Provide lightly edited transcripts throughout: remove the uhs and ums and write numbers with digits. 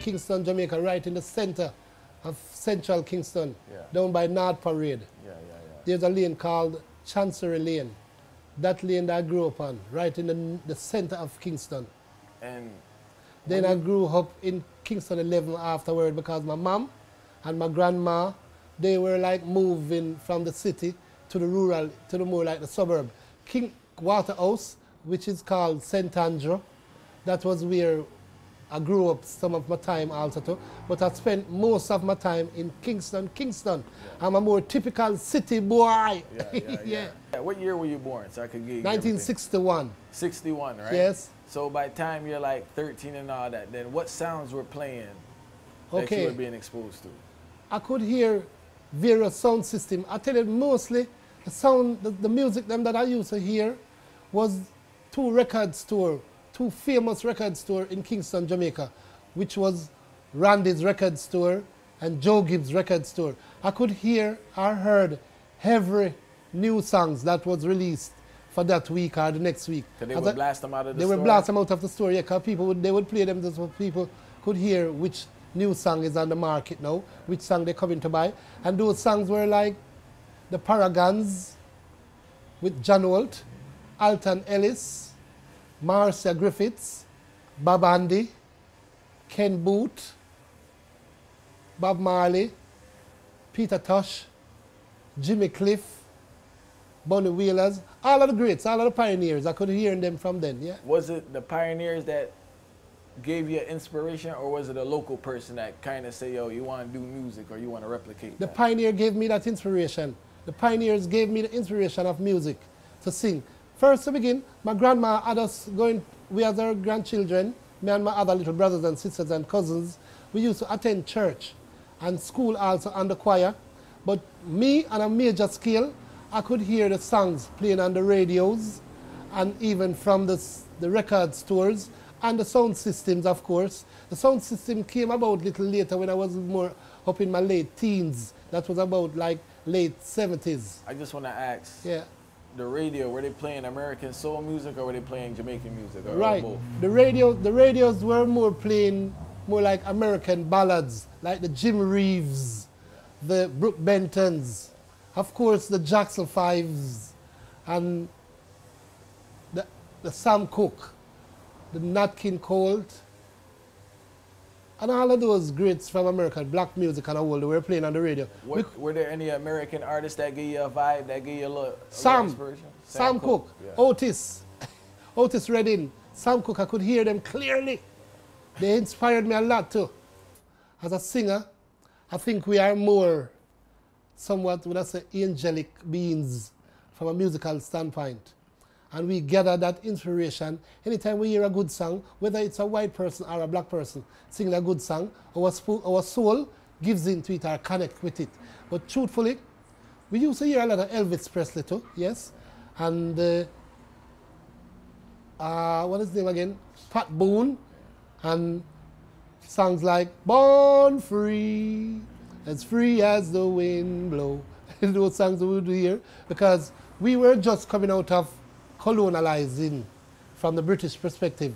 Kingston, Jamaica, right in the center of central Kingston, yeah, down by North Parade. Yeah, yeah, yeah. There's a lane called Chancery Lane. That lane that I grew up on, right in the center of Kingston. And then I grew up in Kingston 11 afterward because my mom and my grandma, they were like moving from the city to the rural, to the more like the suburb. King Waterhouse, which is called St. Andrew, that was where I grew up some of my time also too, but I spent most of my time in Kingston. Yeah. I'm a more typical city boy. Yeah, yeah, yeah. Yeah. What year were you born? So I could give you 1961. 61, right? Yes. So by the time you're like 13 and all that, then what sounds were playing that you were being exposed to? I could hear various sound systems. I tell you, mostly the sound, the music them that I used to hear was two famous record store in Kingston, Jamaica, which was Randy's record store and Joe Gibbs record store. I could hear, I heard every new songs that was released for that week or the next week. So they would blast them out of the store? They would blast them out of the store, yeah, because people would, they would play them just so people could hear which new song is on the market now, which song they're coming to buy. And those songs were like The Paragons with John Holt, Alton Ellis, Marcia Griffiths, Bob Andy, Ken Boot, Bob Marley, Peter Tosh, Jimmy Cliff, Bunny Wailers, all of the greats, all of the pioneers. I could hear them from then, yeah. Was it the pioneers that gave you inspiration, or was it a local person that kind of say, yo, you want to do music or you want to replicate that? The pioneer gave me that inspiration. The pioneers gave me the inspiration of music to sing. First to begin, my grandma had us going, we as her grandchildren, me and my other little brothers and sisters and cousins, we used to attend church and school also and the choir. But me on a major scale, I could hear the songs playing on the radios and even from the record stores and the sound systems, of course. The sound system came about a little later when I was more up in my late teens. That was about like late 70s. I just want to ask. Yeah. The radio, were they playing American soul music or were they playing Jamaican music? Or right. Both? The radios were more playing more like American ballads, like the Jim Reeves, the Brooke Bentons, of course the Jackson 5s, and the Sam Cooke, the Nat King Cole, and all of those greats from America, black music and all, they were playing on the radio. Were there any American artists that gave you a vibe, that gave you a little inspiration? Sam Cooke, yeah. Otis Redding, Sam Cooke, I could hear them clearly. They inspired me a lot too. As a singer, I think we are more somewhat, would I say, angelic beings from a musical standpoint. And we gather that inspiration. Anytime we hear a good song, whether it's a white person or a black person singing a good song, our soul gives into it or connects with it. But truthfully, we used to hear a lot of Elvis Presley too, yes? And what is his name again? Pat Boone, and songs like Born Free as the Wind Blow. Those songs we would hear because we were just coming out of colonializing from the British perspective,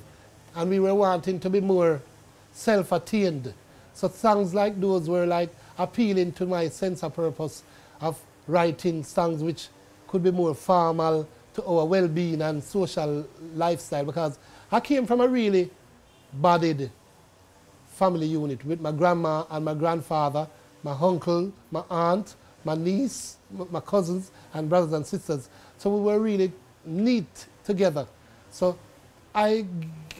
and we were wanting to be more self-attained. So songs like those were like appealing to my sense of purpose of writing songs which could be more formal to our well-being and social lifestyle, because I came from a really bodied family unit with my grandma and my grandfather, my uncle, my aunt, my niece, my cousins and brothers and sisters. So we were really neat together. So I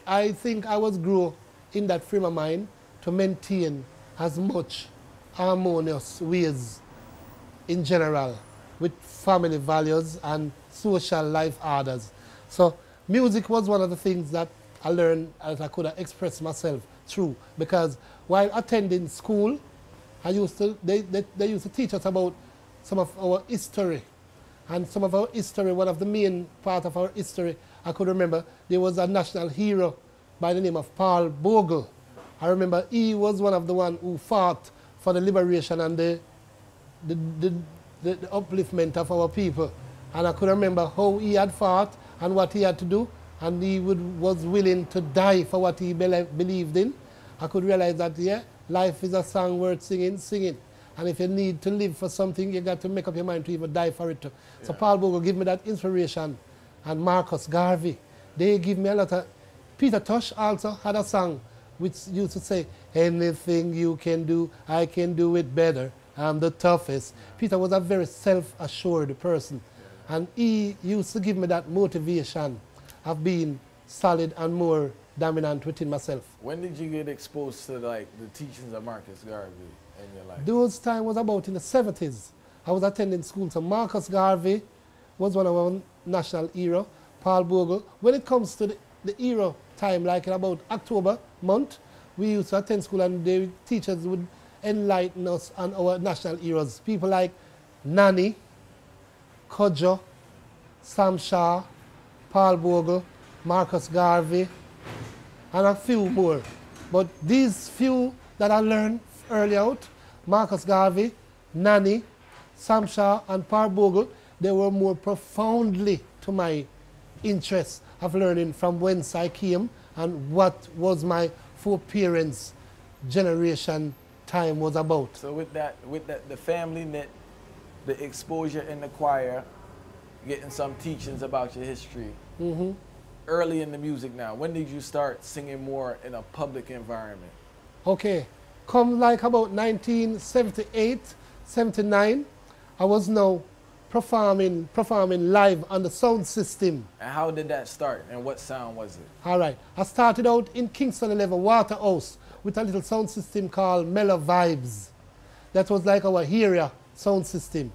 think I was grew in that frame of mind to maintain as much harmonious ways in general with family values and social life orders. So music was one of the things that I learned that I could express myself through, because while attending school, I used to, they used to teach us about some of our history. And some of our history, one of the main part of our history, I could remember, there was a national hero by the name of Paul Bogle. I remember he was one of the one who fought for the liberation and the upliftment of our people. And I could remember how he had fought and what he had to do, and he was willing to die for what he believed in. I could realize that, yeah, life is a song worth singing, And if you need to live for something, you got to make up your mind to even die for it too. Yeah. So Paul Bogle gave me that inspiration, and Marcus Garvey. They give me a lot of... Peter Tosh also had a song which used to say, anything you can do, I can do it better. I'm the toughest. Peter was a very self-assured person. And he used to give me that motivation of being solid and more dominant within myself. When did you get exposed to like the teachings of Marcus Garvey in your life? Those time was about in the 70s. I was attending school. So Marcus Garvey was one of our national heroes. Paul Bogle. When it comes to the hero time, like in about October month, we used to attend school and the teachers would enlighten us on our national heroes. People like Nanny, Kojo, Sam Shah, Paul Bogle, Marcus Garvey, and a few more. But these few that I learned early out, Marcus Garvey, Nanny, Sam Shah, and Paul Bogle, they were more profoundly to my interest of learning from whence I came and what was my foreparents' generation time was about. So with that, the family net, the exposure in the choir, getting some teachings about your history. Mm-hmm. Early in the music now, when did you start singing more in a public environment? Okay, come like about 1978, 79, I was now performing live on the sound system. And how did that start and what sound was it? All right, I started out in Kingston 11, Waterhouse, with a little sound system called Mellow Vibes. That was like our area sound system.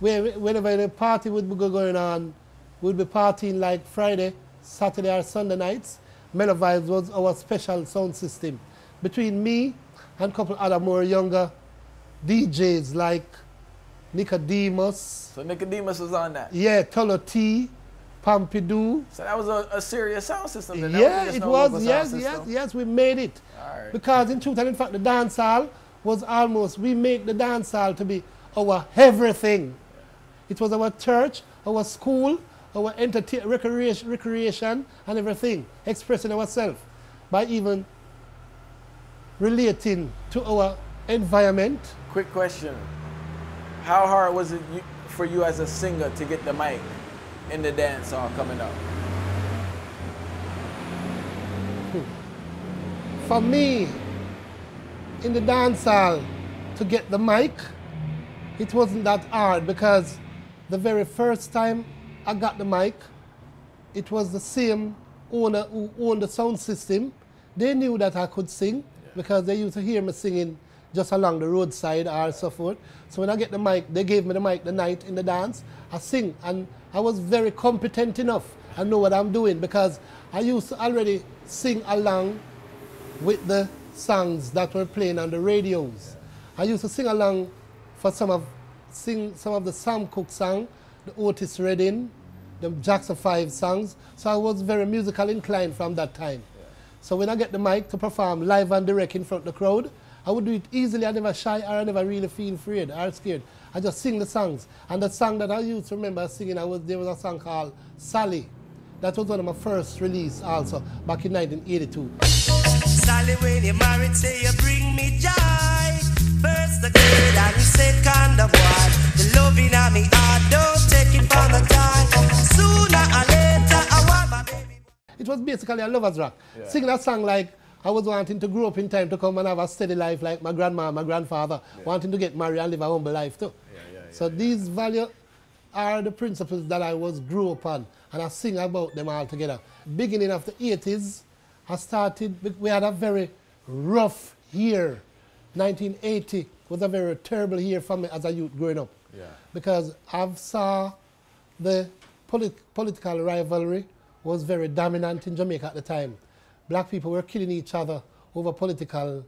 Whenever the party would be going on, we'd be partying like Friday, Saturday or Sunday nights. Mellow Vibes was our special sound system. Between me and a couple other more younger DJs like Nicodemus. So Nicodemus was on that? Yeah, Tolo T, Pompidou. So that was a serious sound system then? Yeah, it was, yes, we made it. All right. Because in truth and in fact, the dance hall was almost, we made the dance hall to be our everything. It was our church, our school, our recreation and everything, expressing ourselves by even relating to our environment. Quick question. How hard was it for you as a singer to get the mic in the dance hall coming up? For me, in the dance hall, to get the mic, it wasn't that hard because the very first time I got the mic, it was the same owner who owned the sound system. They knew that I could sing because they used to hear me singing just along the roadside or so forth. So when I get the mic, they gave me the mic the night in the dance. I sing, and I was very competent enough. I know what I'm doing because I used to already sing along with the songs that were playing on the radios. I used to sing along for some of the Sam Cooke songs, the Otis Redding, the Jackson 5 songs. So I was very musical inclined from that time. So when I get the mic to perform live and direct in front of the crowd, I would do it easily. I never shy or I never really feel afraid or scared. I just sing the songs. And the song that I used to remember singing, there was a song called Sally. That was one of my first release also, back in 1982. Sally, when you married, say you bring me joy. First the girl and you said kind of wild. The love in me, I don't take it for the time. Sooner or later, I want my baby. It was basically a lover's rock. Yeah. Singing a song like, I was wanting to grow up in time to come and have a steady life like my grandma and my grandfather, wanting to get married and live a humble life too. These values are the principles that I was grew upon, and I sing about them all together. Beginning of the 80s, I started, we had a very rough year. 1980 was a very terrible year for me as a youth growing up. Yeah. Because I saw the political rivalry was very dominant in Jamaica at the time. Black people were killing each other over political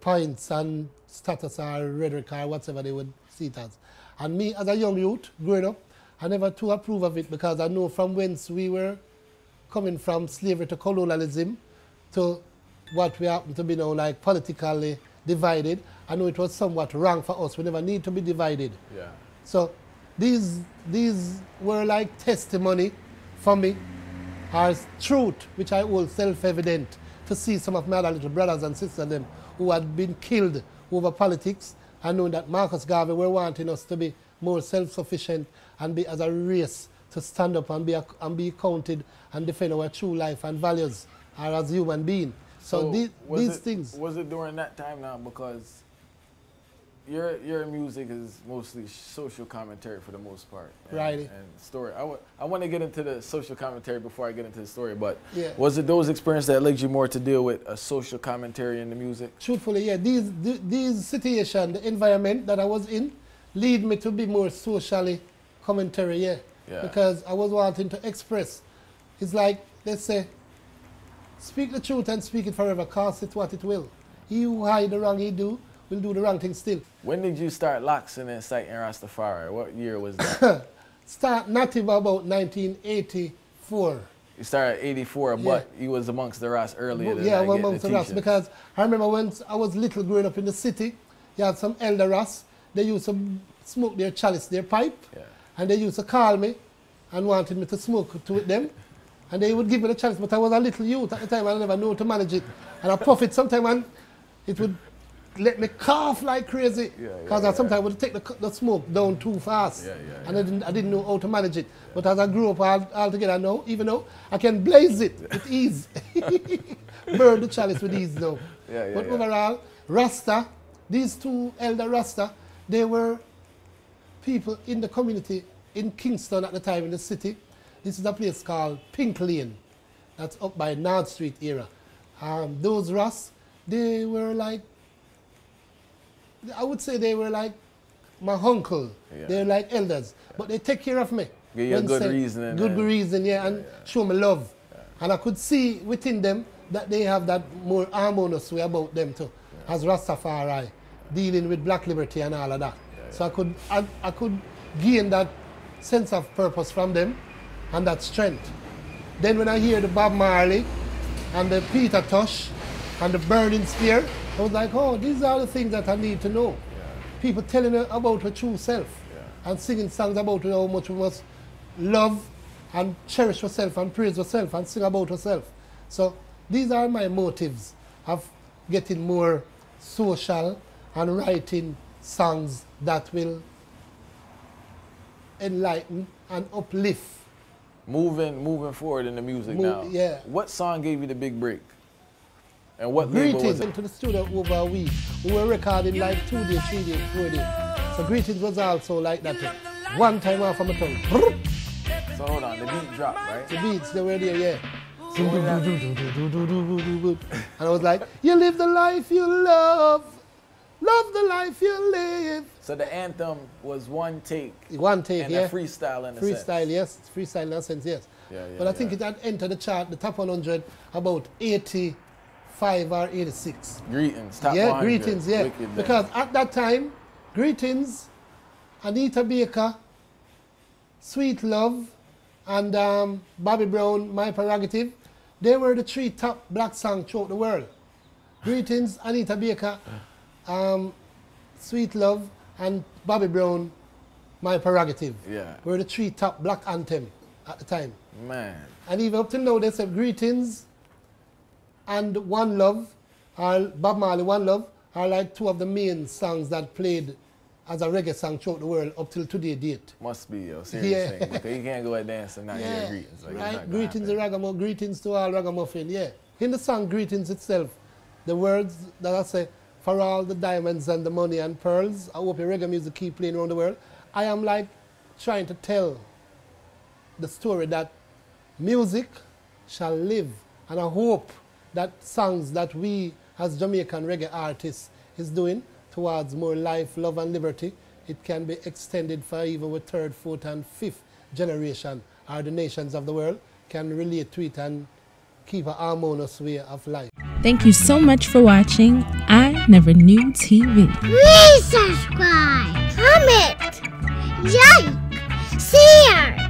points and status or rhetoric or whatever they would see it as. And me, as a young youth, growing up, I never too approve of it because I know from whence we were coming from slavery to colonialism to what we happen to be now, like politically divided. I know it was somewhat wrong for us. We never need to be divided. Yeah. So these were like testimony for me, as truth, which I hold self-evident, to see some of my other little brothers and sisters them who had been killed over politics, and knowing that Marcus Garvey were wanting us to be more self-sufficient and be as a race to stand up and be counted and defend our true life and values as human beings. So these things. Was it during that time now, because your music is mostly social commentary for the most part. And, right. And story. I want to get into the social commentary before I get into the story, but yeah. Was it those experiences that led you more to deal with a social commentary in the music? Truthfully, yeah. These situations, the environment that I was in, lead me to be more socially commentary, yeah. Yeah. Because I was wanting to express. It's like, let's say, speak the truth and speak it forever, cast it what it will. He who hide the wrong he do, will do the wrong thing still. When did you start Loxing and Sight and Rastafari? What year was that? Start not even about 1984. You started at 84, yeah. But you was amongst the Ras earlier than yeah, I amongst the Ras, because I remember when I was little growing up in the city, you had some elder Ras, they used to smoke their chalice, their pipe, yeah. And they used to call me and wanted me to smoke with them. And they would give me the chalice, but I was a little youth at the time, I never knew how to manage it. And I puff it sometimes and it would let me cough like crazy, because I sometimes would take the smoke down too fast, and I didn't know how to manage it. Yeah. But as I grew up altogether now, even though I can blaze it with ease, burn the chalice with ease now. Yeah, yeah, but overall, Rasta, these two elder Rasta, they were people in the community in Kingston at the time in the city. This is a place called Pink Lane, that's up by Nard Street era. Those Ras, they were like, I would say they were like my uncle. Yeah. They were like elders, but they take care of me. Give you a good reason. Good reason, yeah, and show me love. Yeah. And I could see within them that they have that more harmonious way about them too, as Rastafari, dealing with black liberty and all of that. Yeah, yeah. So I could gain that sense of purpose from them and that strength. Then when I hear the Bob Marley and the Peter Tosh and the Burning Spear, I was like, oh, these are the things that I need to know. Yeah. People telling her about her true self and singing songs about her, how much we must love and cherish herself and praise herself and sing about herself. So these are my motives of getting more social and writing songs that will enlighten and uplift. Moving forward in the music now. Yeah. What song gave you the big break? And what Greetings label was it? Into the studio over a week. We were recording like 2 days, 3 days, 4 days. So Greetings was also like that. One time off on my tongue. So hold on, the beat dropped, right? The beats, they were there, yeah. And I was like, you live the life you love. Love the life you live. So the anthem was one take. One take, and a freestyle in a sense. Freestyle, yes. Freestyle in a sense, yes. Yeah, yeah, but I think it had entered the chart, the top 100, about 80. 85 or 86. Greetings, top 100. Yeah, Greetings, yeah. Wicked, because at that time, Greetings, Anita Baker, Sweet Love, and Bobby Brown, My Prerogative, they were the three top black songs throughout the world. Greetings, Anita Baker, Sweet Love, and Bobby Brown, My Prerogative. Yeah. Were the three top black anthem at the time. Man. And even up till now, they said Greetings and One Love, or Bob Marley, One Love, are like two of the main songs that played as a reggae song throughout the world up till today's date. Must be, yo, serious thing, because you can't go out dancing and not hear Greetings. Like, right, Greetings to Ragamuffin, Greetings to all Ragamuffin, yeah. In the song Greetings itself, the words that I say, for all the diamonds and the money and pearls, I hope your reggae music keep playing around the world. I am like trying to tell the story that music shall live, and I hope that songs that we as Jamaican reggae artists is doing towards more life, love and liberty, it can be extended for even with third, fourth and fifth generation, or the nations of the world can relate to it and keep a harmonious way of life. Thank you so much for watching I Never Knew TV. Please subscribe, comment, like, share.